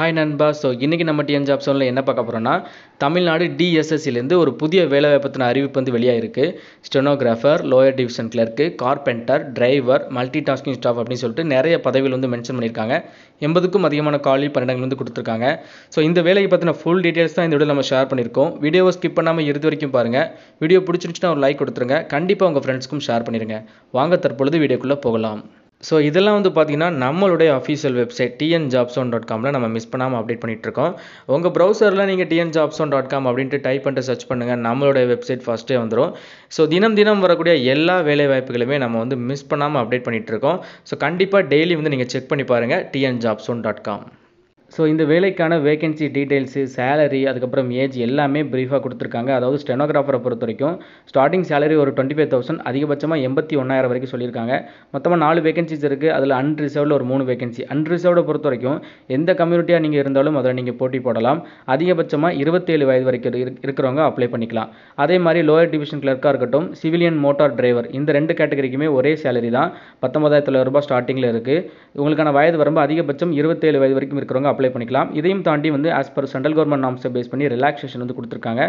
हाय नண்பா सो इनकी number TN jobs என்ன பார்க்க போறோம்னா தமிழ்நாடு DSSC ல இருந்து ஒரு புதிய வேலை வாய்ப்புக்கான அறிவிப்பு வந்து வெளியாயிருக்கு stenographer lower division clerk carpenter driver multi tasking staff அப்படினு சொல்லிட்டு நிறைய பதவிகள் வந்து மென்ஷன் பண்ணிருக்காங்க 80 க்கும் அதிகமான காலி பணியிடங்கள் வந்து கொடுத்திருக்காங்க சோ இந்த வேலைக்கு பத்தின ফুল டீடைல்ஸ் தான் இந்த வீடியோல நம்ம ஷேர் பண்ணிருக்கோம் வீடியோவை ஸ்கிப் பண்ணாம இறுதி வரைக்கும் பாருங்க வீடியோ பிடிச்சிருந்தா ஒரு லைக் கொடுத்துருங்க கண்டிப்பா உங்க ஃப்ரெண்ட்ஸ்க்கும் ஷேர் பண்ணிருங்க வாங்க தற்பொழுது வீடியோக்குள்ள போகலாம் सो இதெல்லாம் வந்து பாத்தீங்கன்னா நம்மளுடைய ஆபீஷியல் வெப்சைட் tnjobzone.com ல நம்ம மிஸ் பண்ணாம அப்டேட் பண்ணிட்டு இருக்கோம் உங்க பிரவுசர்ல நீங்க tnjobzone.com அப்படினு டைப் பண்ணிட்டு सर्च பண்ணுங்க நம்மளுடைய வெப்சைட் ஃபர்ஸ்டே வந்துரும் சோ தினம் தினம் வரக்கூடிய எல்லா வேலை வாய்ப்புகளுமே நம்ம வந்து மிஸ் பண்ணாம அப்டேட் பண்ணிட்டு இருக்கோம் சோ கண்டிப்பா டெய்லி வந்து நீங்க செக் பண்ணி பாருங்க tnjobzone.com सो इत वेकन्सी डीटेल्स सैलरी अदकप्परम एज एल्लामे ब्रीफा कुडुत्तिरुक्कांगा अदावदु स्टेनोग्राफर पोरुत्तवरैक्कुम स्टार्टिंग सैलरी और 25,000 अधिकपक्षमा 81,000 वरैक्कुम सोल्लिरुक्कांगा मोत्तमा 4 वेकन्सीज इरुक्कु अदुल अनरिजर्व्ड और 3 वेकन्सी अनरिजर्व्ड पोरुत्तवरैक्कुम एंद कम्युनिटीया नींगा इरुंदालुम अदुल नींगा पोट्टी पोडलाम अधिकपक्षमा 27 वयदु वरैक्कुम इरुक्करवंगा अप्लाई पण्णिक्कलाम अदे मारी लोयर डिवीजन क्लर्का इरुक्कट्टुम सिविलियन मोटार ड्राइवर इंद रेंडु कैटेगरीक्कुमे ओरे सैलरी दान 19,000 रुपया स्टार्टिंगला इरुक्कु उंगलुक्काன வயது வரம்பு அதிகபட்சம் 27 வயது வரைக்கும் இருக்குறவங்க அப்ளை பண்ணிக்கலாம் இதையும் தாண்டி வந்து as per central government norms base பண்ணி ரிலாக்சேஷன் வந்து கொடுத்திருக்காங்க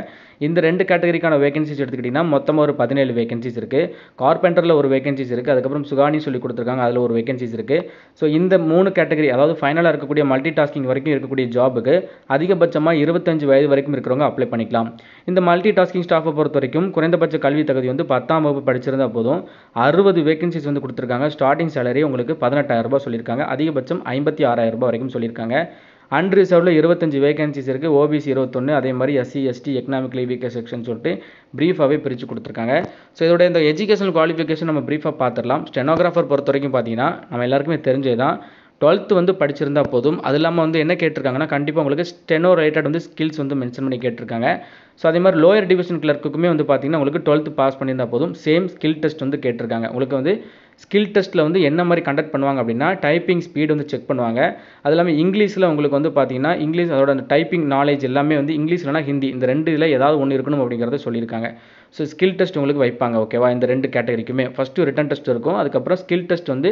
இந்த ரெண்டு கேட்டகரிக்கான வேகன்சிஸ் எடுத்துக்கிட்டீங்கன்னா மொத்தம் ஒரு 17 வேகன்சிஸ் இருக்கு கார்பெண்டர்ல ஒரு வேகன்சிஸ் இருக்கு அதுக்கு அப்புறம் சுகானி சொல்லி கொடுத்திருக்காங்க அதுல ஒரு வேகன்சிஸ் இருக்கு சோ இந்த மூணு கேட்டகரி அதாவது ஃபைனலா இருக்கக்கூடிய மல்டி டாஸ்கிங் வரைக்கும் இருக்கக்கூடிய ஜாபுக்கு அதிகபட்சமா 25 வயது வரைக்கும் இருக்குறவங்க அப்ளை பண்ணிக்கலாம் இந்த மல்டி டாஸ்கிங் ஸ்டாஃப் பொறுத்த வரைக்கும் குறைந்தபட்ச கல்வி தகுதி வந்து 10ஆம் வகுப்பு படிச்சிருந்தா போதும் 60 வேகன்சிஸ் வந்து கொடுத்திருக்காங்க ஸ்டார்டிங் salary உங்களுக்கு 18,000 ரூபாய் சொல்லிருக்காங்க அதிகபட்சம் 56,000 ரூபாய் வரைக்கும் சொல்லிருக்காங்க அன்ரிசர்வ்ல 25 வேகன்சிஸ் இருக்கு OBC 21 அதே மாதிரி SC ST economically weak section சொல்லிட்டு பிரீஃபாவே பிரிச்சு கொடுத்திருக்காங்க சோ இதோட இந்த எஜுகேஷனல் குவாலிஃபிகேஷன் நம்ம பிரீஃபா பார்த்திரலாம் ஸ்டெனோகிராஃபர் பொறுத்த வரைக்கும் பாத்தீங்கன்னா நம்ம எல்லாருக்குமே தெரிஞ்சதுதான் 12th வந்து படிச்சிருந்தா போதும் அதெல்லாம் வந்து என்ன கேட்டிருக்காங்கன்னா கண்டிப்பா உங்களுக்கு ஸ்டெனோ ரைட்டட் வந்து ஸ்கில்ஸ் வந்து மென்ஷன் பண்ணி கேட்டிருக்காங்க சோ அதே மாதிரி லோயர் டிவிஷன் கிளர்க்குக்குமே வந்து பாத்தீங்கன்னா உங்களுக்கு 12th பாஸ் பண்ணியிருந்தா போதும் சேம் ஸ்கில் டெஸ்ட் வந்து கேட்டிருக்காங்க உங்களுக்கு வந்து स्किल टेस्ट வந்து என்ன மாதிரி கண்டக்ட் பண்ணுவாங்க அப்படினா டைப்பிங் ஸ்பீட் வந்து செக் பண்ணுவாங்க அதெல்லாம் இங்கிலீஷ்ல உங்களுக்கு வந்து பாத்தீங்கன்னா இங்கிலீஷ் அதோட அந்த டைப்பிங் knowledge எல்லாமே வந்து இங்கிலீஷ் இல்லனா ஹிந்தி இந்த ரெண்டுல ஏதாவது ஒன்னு இருக்கணும் அப்படிங்கறதை சொல்லிருக்காங்க சோ ஸ்கில் டெஸ்ட் உங்களுக்கு வைப்பாங்க ஓகேவா இந்த ரெண்டு கேட்டகரிக்குமே ஃபர்ஸ்ட் ரிட்டன் டெஸ்ட் இருக்கும் அதுக்கு அப்புறம் ஸ்கில் டெஸ்ட் வந்து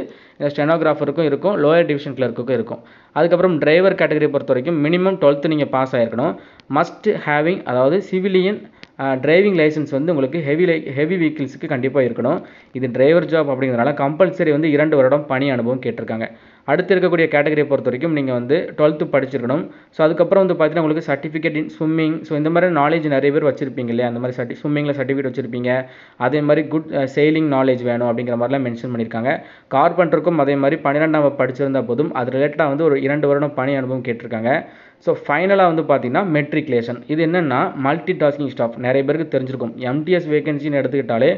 ஸ்டெனோகிராஃபருக்கும் இருக்கும் லோயர் டிவிஷன் கிளர்க்குக்கும் இருக்கும் அதுக்கு அப்புறம் டிரைவர் கேட்டகரி பொறுத்த வரைக்கும் மினிமம் 12th நீங்க பாஸ் ஆயிருக்கணும் மஸ்ட் ஹேவிங் அதாவது சிவிலியன் ड्राइविंग लाइसेंस வந்து உங்களுக்கு ஹெவி vehicles-க்கு கண்டிப்பா இருக்கணும் இது டிரைவர் ஜாப் அப்படிங்கறனால கம்பல்சரி வந்து 2 வருடம் பணி அனுபவம் கேட்டிருக்காங்க அடுத்து இருக்கக்கூடிய கேட்டகரி பொறுத்த வரைக்கும் நீங்க வந்து 12th படிச்சிருக்கணும் சோ அதுக்கு அப்புறம் வந்து பாத்தீங்கன்னா உங்களுக்கு சர்டிபிகேட் இன் ஸ்விமிங் சோ இந்த மாதிரி knowledge நிறைய பேர் வச்சிருப்பீங்க இல்லையா அந்த மாதிரி ஸ்விமிங்ல சர்டிபிகேட் வச்சிருப்பீங்க அதே மாதிரி குட் சேலிங் knowledge வேணும் அப்படிங்கற மாதிரிலாம் மென்ஷன் பண்ணிருக்காங்க கார்பெண்டருக்கும் அதே மாதிரி 12ஆம் வகுப்பு படிச்சிருந்தா போதும் அது ரிலேட்டடா வந்து ஒரு 2 வருடம் பணி அனுபவம் கேட்டிருக்காங்க சோ ஃபைனலா வந்து பாத்தீங்கன்னா மெட்ரிகுலேஷன் இது என்னன்னா மல்டி டாஸ்கிங் ஸ்டாஃப் நிறைய பேருக்கு தெரிஞ்சிருக்கும் MTS வேகன்சி எடுத்துக்கிட்டாலே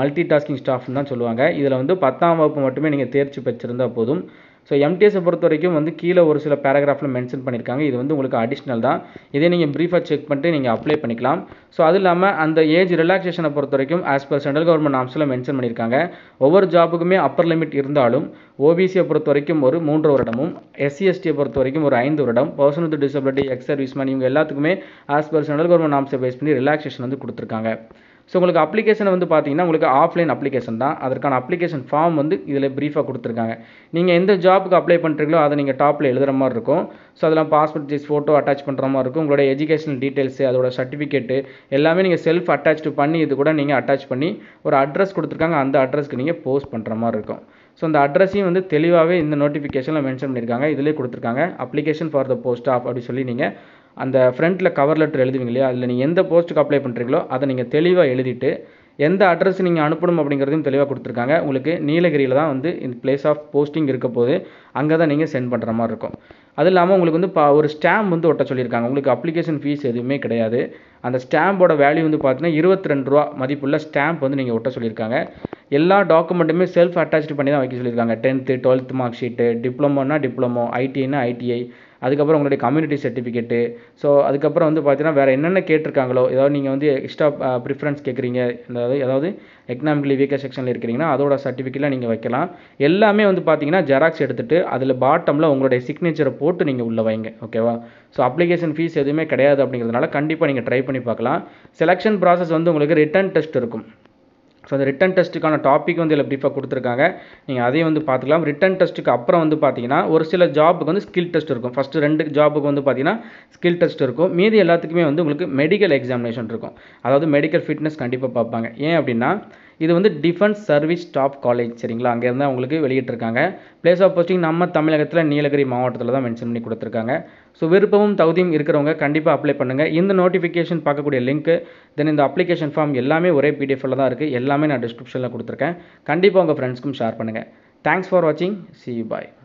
மல்டி டாஸ்கிங் ஸ்டாஃப்னு தான் சொல்லுவாங்க இதுல வந்து 10ஆம் வகுப்பு மட்டுமே நீங்க தேர்ச்சி பெற்றிருந்தா போதும் சோ MTS பொறுத்த வரைக்கும் வந்து கீழ ஒரு சில பேராகிராஃப்ல மென்ஷன் பண்ணிருக்காங்க இது வந்து உங்களுக்கு அடிஷனல் தான் இதை நீங்க பிரீஃபா செக் பண்ணிட்டு நீங்க அப்ளை பண்ணிக்கலாம் சோ அதில்லாம அந்த ஏஜ் ரிலாக்சேஷனை பொறுத்த வரைக்கும் ஆஸ் பர் சென்ட்ரல் கவர்மெண்ட் நாம்ஸ்ல மென்ஷன் பண்ணிருக்காங்க ஒவ்வொரு ஜாபுக்குமே அப்பர் லிமிட் இருந்தாலும் OBC பொறுத்த வரைக்கும் ஒரு 3 வருடமும் SC ST பொறுத்த வரைக்கும் ஒரு 5 வருடம் person with disability ex serviceman இவங்க எல்லாத்துக்குமே as per central government norms base பண்ணி ரிலாக்சேஷன் வந்து கொடுத்திருக்காங்க சோ உங்களுக்கு அப்ளிகேஷன் வந்து பாத்தீங்கன்னா உங்களுக்கு ஆஃப்லைன் அப்ளிகேஷன் தான் அதற்கான அப்ளிகேஷன் ஃபார்ம் வந்து இதுல பிரீஃபா கொடுத்திருக்காங்க நீங்க எந்த ஜாப்க்கு அப்ளை பண்றீங்களோ அத நீங்க டாப்ல எழுதுற மாதிரி இருக்கும் சோ அதெல்லாம் பாஸ்போர்ட் சைஸ் போட்டோ அட்டாச் பண்ற மாதிரி இருக்கும் உங்களுடைய எஜுகேஷனல் டீடைல்ஸ் அதோட சர்டிபிகேட் எல்லாமே நீங்க செல்ஃப் அட்டாச்ட் பண்ணி இது கூட நீங்க அட்டாச் பண்ணி ஒரு அட்ரஸ் கொடுத்திருக்காங்க அந்த அட்ரஸ்க்கு நீங்க போஸ்ட் பண்ற மாதிரி இருக்கும் சோ அந்த அட்ரஸையும் வந்து தெளிவாவே இந்த நோட்டிஃபிகேஷன்ல மென்ஷன் பண்ணிருக்காங்க இதுலயே கொடுத்திருக்காங்க application for the post of அப்படி சொல்லி நீங்க அந்த ஃப்ரண்ட்ல கவர் லெட்டர் எழுதுவீங்க இல்லையா அதுல நீங்க எந்த போஸ்ட்க்கு அப்ளை பண்றீங்களோ அதை நீங்க தெளிவா எழுதிட்டு எந்த அட்ரஸ் நீங்க அனுப்பணும் அப்படிங்கறதையும் தெளிவா கொடுத்திருக்காங்க உங்களுக்கு நீலகிரியில தான் வந்து இந்த பிளேஸ் ஆஃப் போஸ்டிங் இருக்க போது அங்க தான் நீங்க சென்ட் பண்ற மாதிரி இருக்கும் அதில்லாம உங்களுக்கு வந்து ஒரு ஸ்டாம்ப் வந்து ஒட்ட சொல்லிருக்காங்க உங்களுக்கு அப்ளிகேஷன் ஃபீஸ் எதுவுமே கிடையாது அந்த ஸ்டாம்போட வேல்யூ வந்து பாத்தீங்கன்னா 22 ரூபாய் மதிப்புள்ள ஸ்டாம்ப் வந்து நீங்க ஒட்ட சொல்லிருக்காங்க எல்லா டாக்குமெண்ட்டுமே செல்ஃப் அட்டாச்ட் பண்ணி தான் வைக்க சொல்லிருக்காங்க 10th 12th மார்க் ஷீட் டிப்ளமோனா டிப்ளமோ ஐடிஐனா ஐடிஐ அதுக்கப்புறம் உங்களுடைய கம்யூனிட்டி சர்டிஃபிகேட்டு ஸோ அதுக்கப்புறம் வந்து பார்த்தீங்கன்னா வேறு என்னென்ன கேட்டிருக்காங்களோ ஏதாவது நீங்கள் வந்து எக்ஸ்ட்ரா ப்ரிஃபரன்ஸ் கேட்குறீங்க அதாவது எக்கனாமிக்கலி வீக்கர் செக்ஷனில் இருக்கிறீங்கன்னா அதோட சர்டிஃபிகேட்லாம் நீங்கள் வைக்கலாம் எல்லாமே வந்து பார்த்தீங்கன்னா ஜெராக்ஸ் எடுத்துட்டு அதில் பாட்டமில் உங்களுடைய சிக்னேச்சரை போட்டு நீங்கள் உள்ளே வைங்க ஓகேவா ஸோ அப்ளிகேஷன் ஃபீஸ் எதுவுமே கிடையாது அப்படிங்கிறதுனால கண்டிப்பாக நீங்கள் ட்ரை பண்ணி பார்க்கலாம் செலெக்ஷன் ப்ராசஸ் வந்து உங்களுக்கு ரிட்டன் டெஸ்ட் இருக்கும் ஸோ அந்த ரிட்டன் டெஸ்ட்டுக்கான டாபிக் வந்து இதில் ப்ரீஃபாக கொடுத்துருக்காங்க, நீங்கள் அதையும் வந்து பார்த்துக்கலாம். ரிட்டன் டெஸ்ட்டுக்கு அப்புறம் வந்து பார்த்தீங்கன்னா ஒரு சில ஜாபுக்கு வந்து ஸ்கில் டெஸ்ட் இருக்கும். ஃபஸ்ட்டு 2 ஜாபுக்கு வந்து பார்த்தீங்கன்னா ஸ்கில் டெஸ்ட் இருக்கும், மீதி எல்லாத்துக்குமே வந்து உங்களுக்கு மெடிக்கல் எக்ஸாமினேஷன் இருக்கும். அதாவது மெடிக்கல் ஃபிட்னஸ் கண்டிப்பாக பார்ப்பாங்க. ஏன் அப்படின்னா இது வந்து டிஃபென்ஸ் சர்வீஸ் ஸ்டாஃப் காலேஜ், சரிங்களா, அங்கேருந்து அவங்களுக்கு வெளியிட்டிருக்காங்க. பிளேஸ் ஆஃப் போஸ்டிங் நம்ம தமிழகத்தில் நீலகிரி மாவட்டத்தில் தான் மென்ஷன் பண்ணி கொடுத்துருக்காங்க. ஸோ விருப்பமும் தகுதியும் இருக்கிறவங்க கண்டிப்பாக அப்ளை பண்ணுங்கள். இந்த நோட்டிஃபிகேஷன் பார்க்கக்கூடிய லிங்க்கு, தென் இந்த அப்ளிகேஷன் ஃபார்ம் எல்லாமே ஒரே பிடிஎஃப்ல தான் இருக்குது. எல்லாமே நான் டிஸ்கிரிப்ஷனில் கொடுத்துருக்கேன். கண்டிப்பாக உங்கள் ஃப்ரெண்ட்ஸ்க்கும் ஷேர் பண்ணுங்கள். தேங்க்ஸ் ஃபார் வாட்சிங். See you. Bye.